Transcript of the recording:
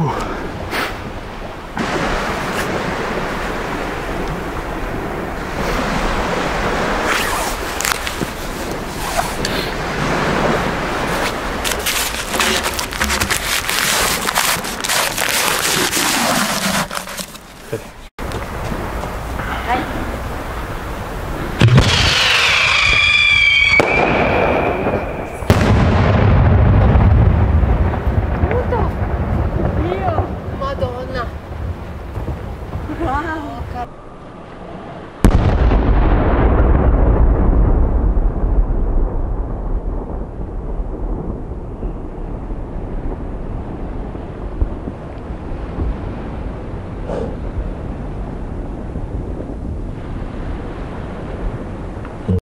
Good. Hi.